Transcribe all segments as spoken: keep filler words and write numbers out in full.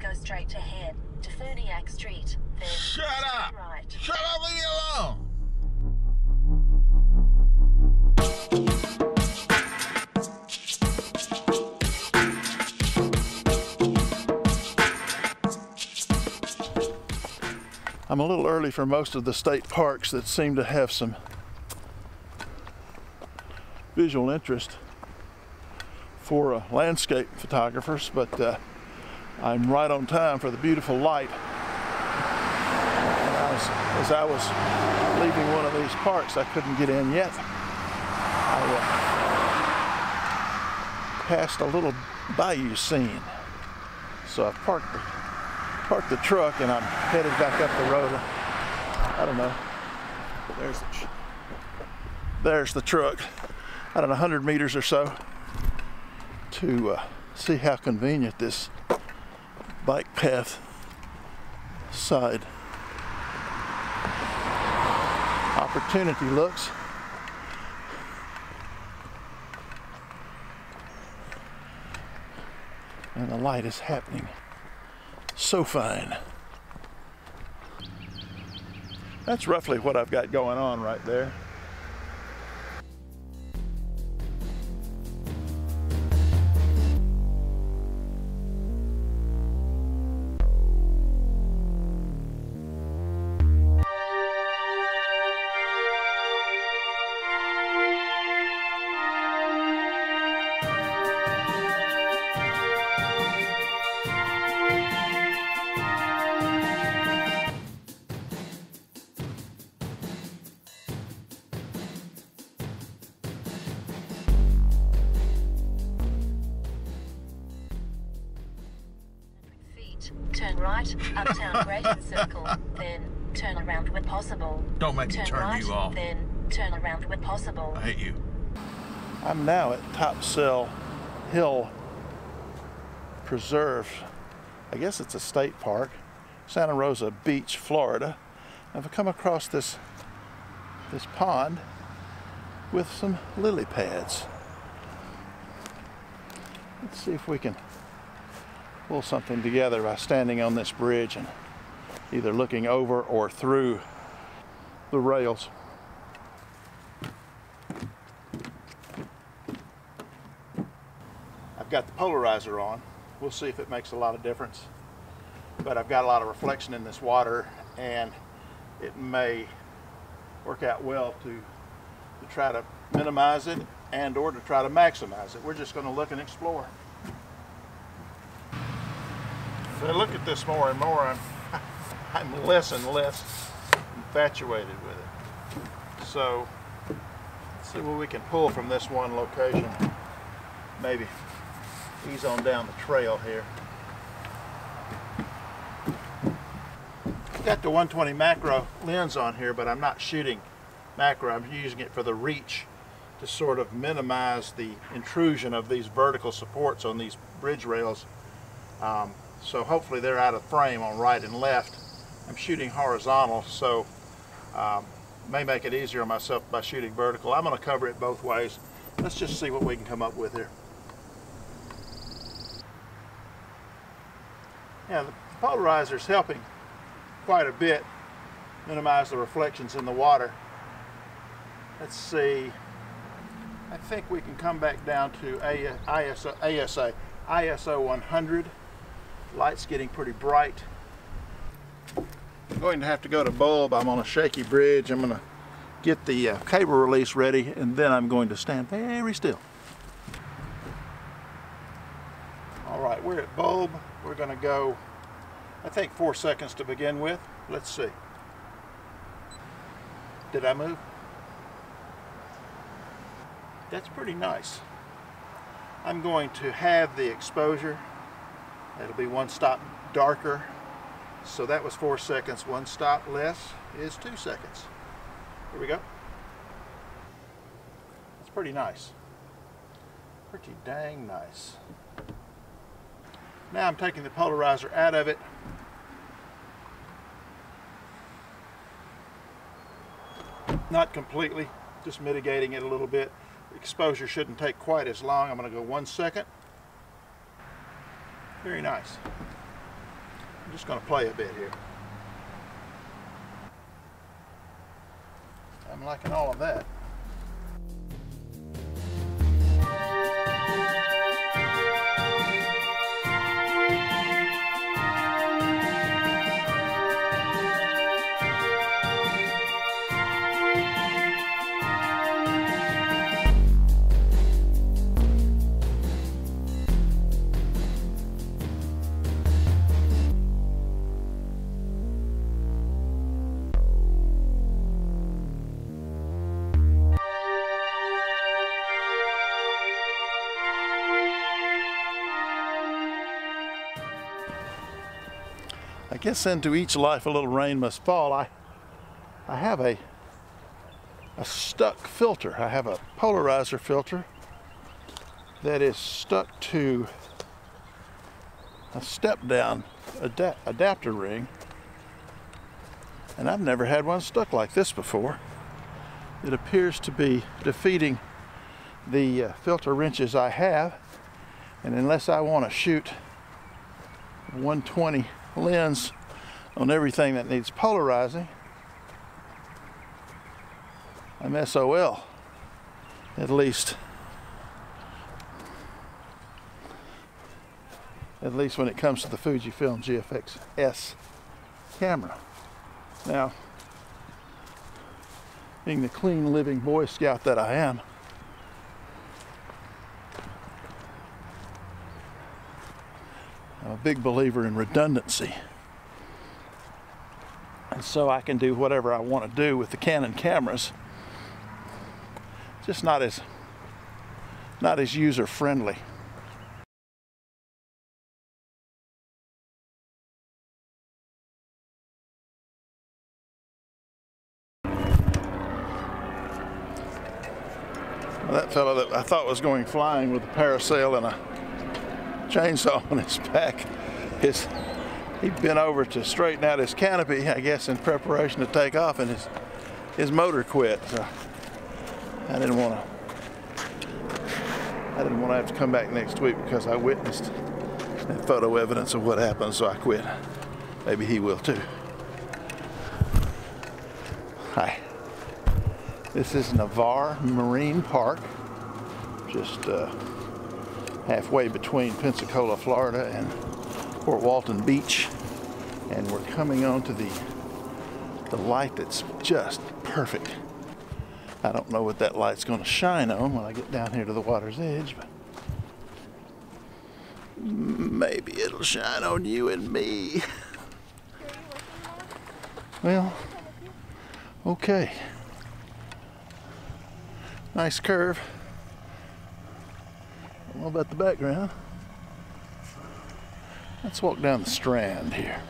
Go straight ahead to Ferniac Street. Then Shut up! Right. Shut up! Leave me alone! I'm a little early for most of the state parks that seem to have some visual interest for uh, landscape photographers, but uh, I'm right on time for the beautiful light. I was, as I was leaving one of these parks, I couldn't get in yet. I uh, passed a little bayou scene, so I parked the parked the truck and I'm headed back up the road. I don't know. There's the, tr there's the truck. I don't know, a hundred meters or so to uh, see how convenient this bike path side opportunity looks. And the light is happening. So fine. That's roughly what I've got going on right there. Turn right, uptown Grayson Circle, then turn around when possible. Don't make turn me turn right, you off. Then turn around when possible. I hate you. I'm now at Top Cell Hill Preserve. I guess it's a state park, Santa Rosa Beach, Florida. I've come across this this pond with some lily pads. Let's see if we can pull something together by standing on this bridge and either looking over or through the rails. I've got the polarizer on. We'll see if it makes a lot of difference, but I've got a lot of reflection in this water and it may work out well to, to try to minimize it and or to try to maximize it. We're just going to look and explore. As I look at this more and more, I'm, I'm less and less infatuated with it. So, let's see what we can pull from this one location. Maybe ease on down the trail here. I've got the one twenty macro lens on here, but I'm not shooting macro. I'm using it for the reach to sort of minimize the intrusion of these vertical supports on these bridge rails. Um, So hopefully they're out of frame on right and left. I'm shooting horizontal, so um, may make it easier on myself by shooting vertical. I'm going to cover it both ways. Let's just see what we can come up with here. Yeah, the polarizer is helping quite a bit minimize the reflections in the water. Let's see. I think we can come back down to I S O one hundred. Light's getting pretty bright. I'm going to have to go to bulb. I'm on a shaky bridge. I'm going to get the uh, cable release ready and then I'm going to stand very still. All right, we're at bulb. We're going to go, I think, four seconds to begin with. Let's see. Did I move? That's pretty nice. I'm going to have the exposure. It'll be one stop darker. So that was four seconds. One stop less is two seconds. Here we go. That's pretty nice. Pretty dang nice. Now I'm taking the polarizer out of it. Not completely, just mitigating it a little bit. Exposure shouldn't take quite as long. I'm going to go one second. Very nice. I'm just going to play a bit here. I'm liking all of that. I guess into each life a little rain must fall. I, I have a, a stuck filter. I have a polarizer filter that is stuck to a step-down adap adapter ring, and I've never had one stuck like this before. It appears to be defeating the uh, filter wrenches I have, and unless I want to shoot one twenty lens on everything that needs polarizing, I'm S O L, at least at least when it comes to the Fujifilm G F X S camera. Now, being the clean living Boy Scout that I am, I'm a big believer in redundancy, and so I can do whatever I want to do with the Canon cameras, just not as not as user friendly. Well, that fellow that I thought was going flying with a parasail and a chainsaw on his back, his, he'd been over to straighten out his canopy, I guess, in preparation to take off, and his his motor quit. So I didn't want to I didn't want to have to come back next week because I witnessed that photo evidence of what happened, so I quit. Maybe he will too. Hi, this is Navarre Marine Park, just uh, halfway between Pensacola, Florida and Port Walton Beach, and we're coming on to the the light that's just perfect. I don't know what that light's going to shine on when I get down here to the water's edge, but maybe it'll shine on you and me. Well, okay, nice curve. I don't know about the background. Let's walk down the Strand here.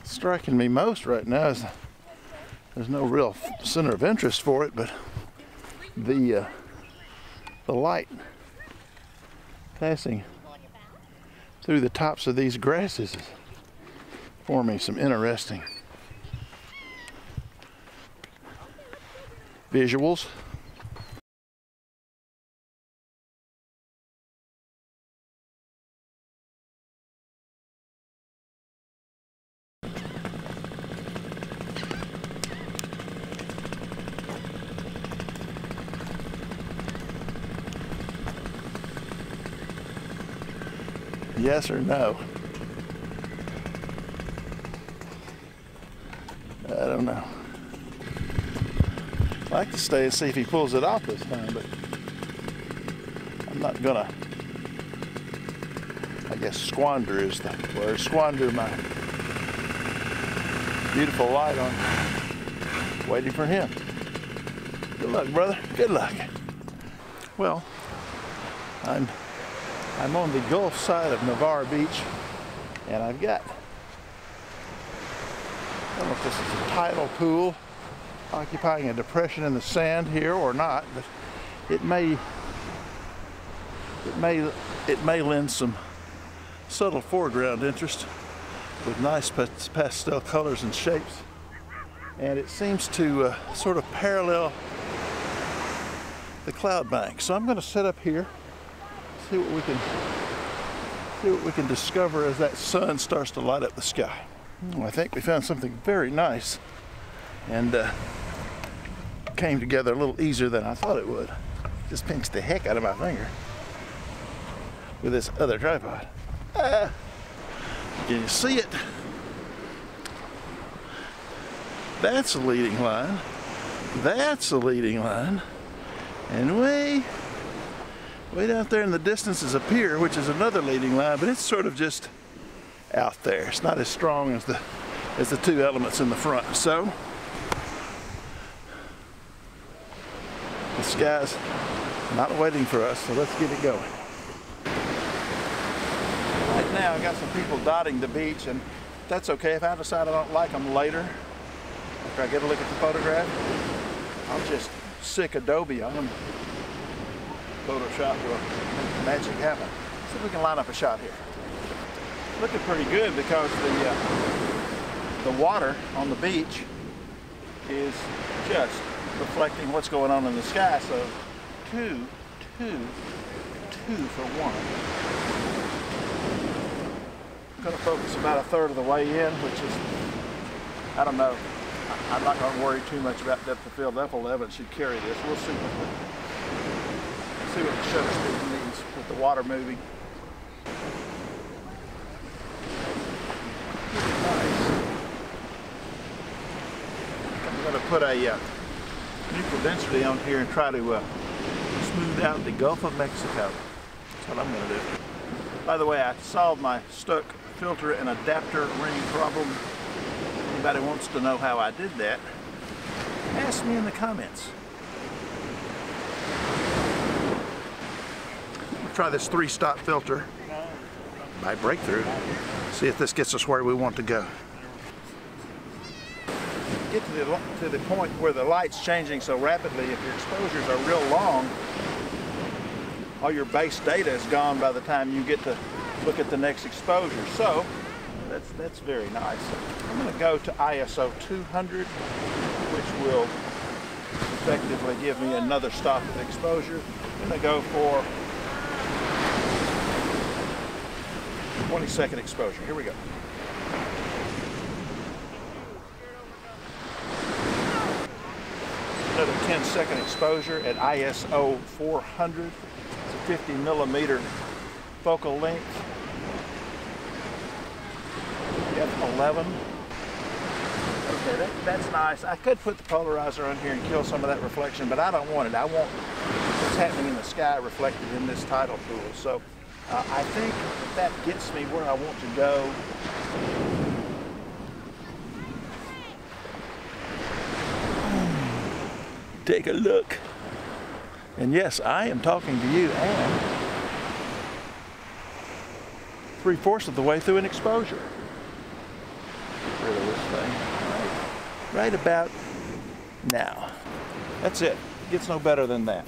It's striking me most right now is there's no real center of interest for it, but the uh, the light passing through the tops of these grasses is forming some interesting visuals. Yes or no? I don't know. I'd like to stay and see if he pulls it off this time, but I'm not gonna, I guess squander is the word, squander my beautiful light on waiting for him. Good luck, brother, good luck. Well, I'm, I'm on the Gulf side of Navarre Beach, and I've got, I don't know if this is a tidal pool occupying a depression in the sand here or not, but it may it may it may lend some subtle foreground interest with nice pastel colors and shapes, and it seems to uh, sort of parallel the cloud bank. So I'm going to set up here, see what we can see what we can discover as that sun starts to light up the sky. Well, I think we found something very nice, and uh, came together a little easier than I thought it would. Just pinched the heck out of my finger with this other tripod. Ah, can you see it? That's a leading line. That's a leading line. And way, way down there in the distance is a pier, which is another leading line, but it's sort of just out there. It's not as strong as the, as the two elements in the front. So, the sky's not waiting for us, so let's get it going. Right now, I got some people dotting the beach, and that's okay. If I decide I don't like them later, after I get a look at the photograph, I'll just sick Adobe on them. Photoshop will make magic happen. See if we can line up a shot here. Looking pretty good because the uh, the water on the beach is just reflecting what's going on in the sky. So two, two, two for one. I'm going to focus about a third of the way in, which is, I don't know. I'm not going to worry too much about depth of field. F eleven should carry this. We'll see what the, see what the shutter speed means with the water moving. Nice. I'm going to put a uh, neutral density on here and try to uh, smooth out the Gulf of Mexico. That's what I'm going to do. By the way, I solved my stuck filter and adapter ring problem. Anybody wants to know how I did that, ask me in the comments. We'll try this three-stop filter by Breakthrough. See if this gets us where we want to go. Get to the, to the point where the light's changing so rapidly, if your exposures are real long, all your base data is gone by the time you get to look at the next exposure. So, That's, that's very nice. I'm going to go to I S O two hundred, which will effectively give me another stop of exposure. I'm going to go for twenty second exposure. Here we go. Another ten second exposure at I S O four hundred. It's a fifty millimeter focal length. eleven. Okay, that, that's nice. I could put the polarizer on here and kill some of that reflection, but I don't want it. I want what's happening in the sky reflected in this tidal pool. So uh, I think that gets me where I want to go. Take a look. And yes, I am talking to you, and three-fourths of the way through an exposure. Right about now. That's it. It gets no better than that.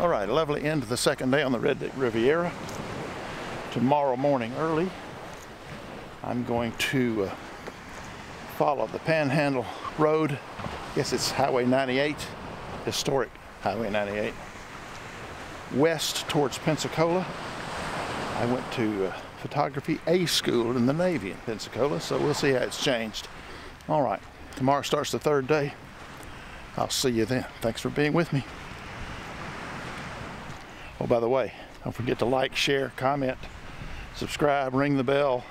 All right, a lovely end to the second day on the Redneck Riviera. Tomorrow morning early, I'm going to uh, follow the Panhandle Road. I guess it's Highway ninety-eight, historic Highway ninety-eight, west towards Pensacola. I went to uh, photography A school in the Navy in Pensacola, so we'll see how it's changed. All right, tomorrow starts the third day. I'll see you then. Thanks for being with me. Oh, by the way, don't forget to like, share, comment, subscribe, ring the bell.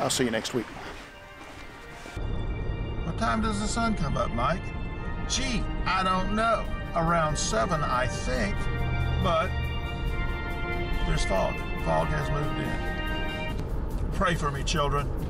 I'll see you next week. What time does the sun come up, Mike? Gee, I don't know. Around seven, I think. but there's fog. Fog has moved in. Pray for me, children.